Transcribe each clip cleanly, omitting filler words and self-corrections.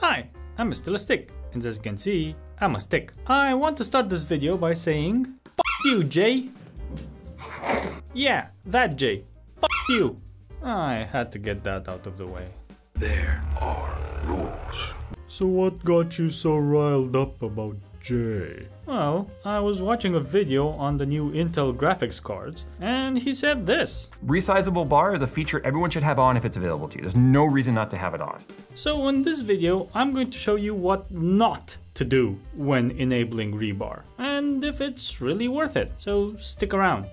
Hi, I'm Mr. Le Stick, and as you can see, I'm a stick. I want to start this video by saying, F*** you, Jay! Yeah, that Jay. F*** you! I had to get that out of the way. There are rules. So what got you so riled up about Jay? Well, I was watching a video on the new Intel graphics cards, and he said this. Resizable bar is a feature everyone should have on if it's available to you. There's no reason not to have it on. So in this video, I'm going to show you what not to do when enabling rebar, and if it's really worth it. So stick around.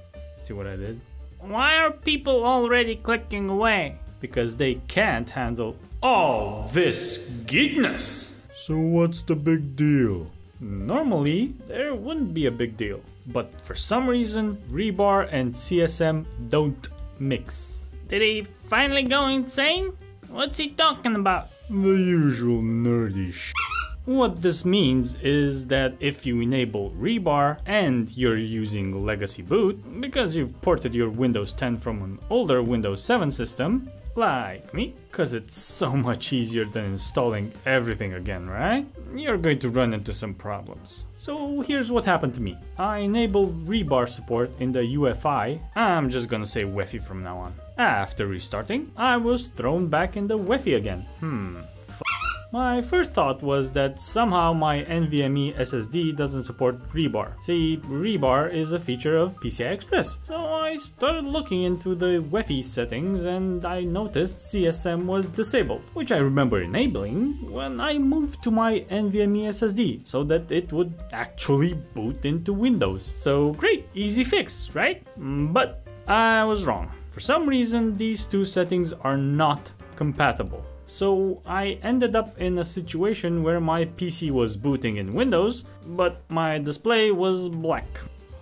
See what I did? Why are people already clicking away? Because they can't handle all this goodness. So what's the big deal? Normally, there wouldn't be a big deal, but for some reason, rebar and CSM don't mix. Did he finally go insane? What's he talking about? The usual nerdy sh**. What this means is that if you enable rebar and you're using legacy boot, because you've ported your Windows 10 from an older Windows 7 system, like me, because it's so much easier than installing everything again, right? You're going to run into some problems. So here's what happened to me. I enabled rebar support in the UFI. I'm just gonna say WEFI from now on. After restarting, I was thrown back in the WEFI again. My first thought was that somehow my NVMe SSD doesn't support rebar. See, rebar is a feature of PCI Express. So I started looking into the WEFI settings and I noticed CSM was disabled, which I remember enabling when I moved to my NVMe SSD so that it would actually boot into Windows. So great, easy fix, right? But I was wrong. For some reason, these two settings are not compatible. So I ended up in a situation where my PC was booting in Windows, but my display was black.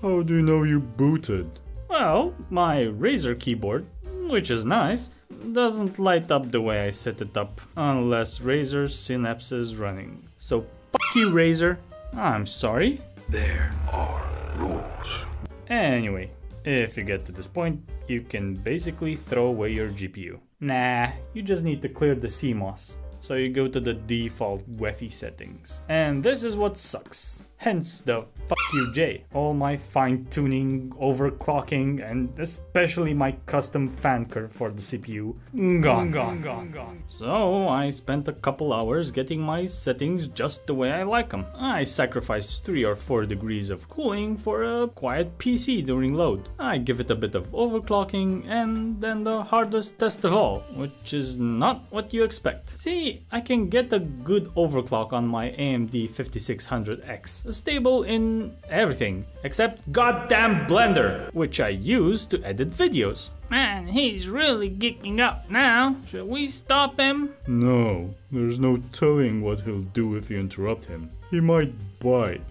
How do you know you booted? Well, my Razer keyboard, which is nice, doesn't light up the way I set it up, unless Razer Synapse is running. So f*** you, Razer. I'm sorry. There are rules. Anyway, if you get to this point, you can basically throw away your GPU. Nah, you just need to clear the CMOS. So you go to the default WEFI settings. And this is what sucks. Hence the f*** you Jay. All my fine-tuning, overclocking, and especially my custom fan curve for the CPU. Gone. So I spent a couple hours getting my settings just the way I like them. I sacrificed 3 or 4 degrees of cooling for a quiet PC during load. I give it a bit of overclocking, and then the hardest test of all, which is not what you expect. See, I can get a good overclock on my AMD 5600X. Stable in everything, except goddamn Blender, which I use to edit videos. Man, he's really geeking up now. Should we stop him? No, there's no telling what he'll do if you interrupt him. He might bite.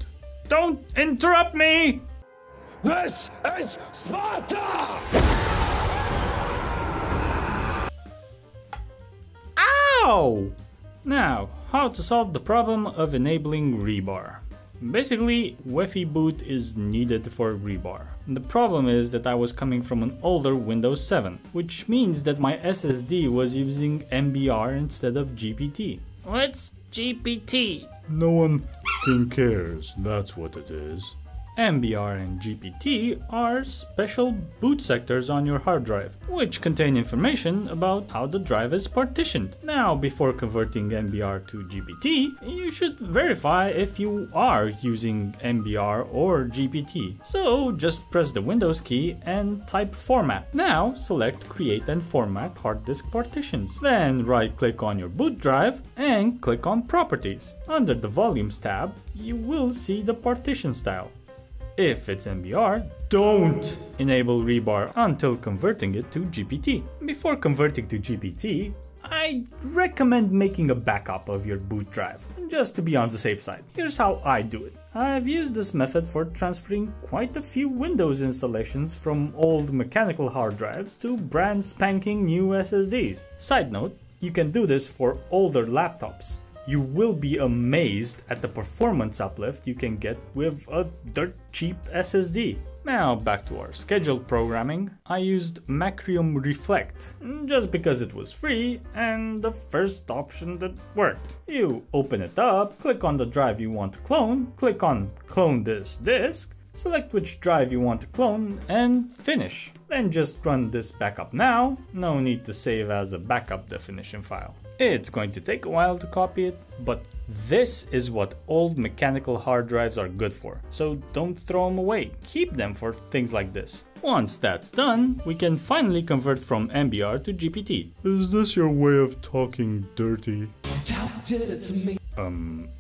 Don't interrupt me! This is Sparta! Now, how to solve the problem of enabling rebar. Basically, WEFI boot is needed for rebar. The problem is that I was coming from an older Windows 7, which means that my SSD was using MBR instead of GPT. What's GPT? No one f***ing cares, that's what it is. MBR and GPT are special boot sectors on your hard drive, which contain information about how the drive is partitioned. Now, before converting MBR to GPT, you should verify if you are using MBR or GPT. So just press the Windows key and type Format. Now, select Create and Format Hard Disk Partitions. Then right-click on your boot drive and click on Properties. Under the Volumes tab, you will see the partition style. If it's MBR, don't enable rebar until converting it to GPT. Before converting to GPT, I recommend making a backup of your boot drive, just to be on the safe side. Here's how I do it. I've used this method for transferring quite a few Windows installations from old mechanical hard drives to brand spanking new SSDs. Side note, you can do this for older laptops. you will be amazed at the performance uplift you can get with a dirt cheap SSD. Now back to our scheduled programming. I used Macrium Reflect, just because it was free and the first option that worked. You open it up, click on the drive you want to clone, click on clone this disk, select which drive you want to clone and finish. Then just run this backup now, no need to save as a backup definition file. It's going to take a while to copy it, but this is what old mechanical hard drives are good for, so don't throw them away, keep them for things like this. Once that's done, we can finally convert from MBR to GPT. Is this your way of talking dirty?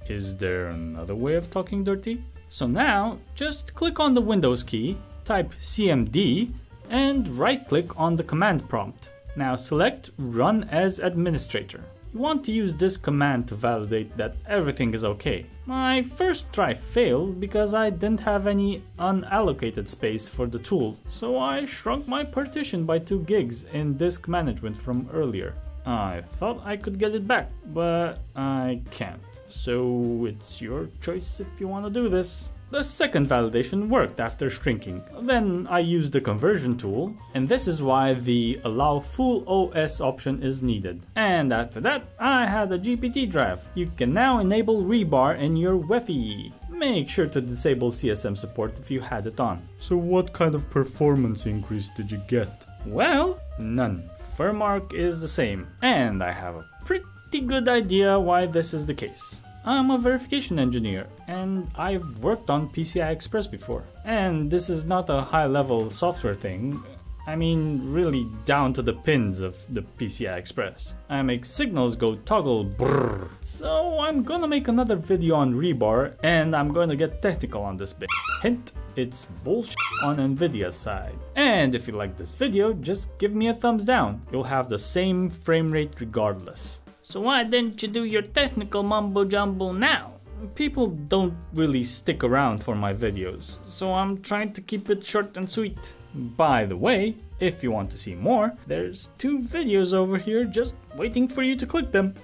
Is there another way of talking dirty? So now, just click on the Windows key, type CMD, and right-click on the command prompt. Now select Run as Administrator. You want to use this command to validate that everything is okay. My first try failed because I didn't have any unallocated space for the tool, so I shrunk my partition by 2 gigs in disk management from earlier. I thought I could get it back, but I can't. So it's your choice if you want to do this. The second validation worked after shrinking. Then I used the conversion tool, and this is why the allow full OS option is needed. And after that, I had a GPT drive. You can now enable Rebar in your WEFI. Make sure to disable CSM support if you had it on. So what kind of performance increase did you get? Well, none. Furmark is the same. And I have a pretty good idea why this is the case. I'm a verification engineer and I've worked on PCI Express before. And this is not a high-level software thing, I mean really down to the pins of the PCI Express. I make signals go toggle brrr. So I'm gonna make another video on Rebar and I'm gonna get technical on this bit. Hint, it's bullshit on Nvidia's side. And if you like this video, just give me a thumbs down. You'll have the same frame rate regardless. So why didn't you do your technical mumbo jumbo now? People don't really stick around for my videos, so I'm trying to keep it short and sweet. By the way, if you want to see more, there's 2 videos over here just waiting for you to click them.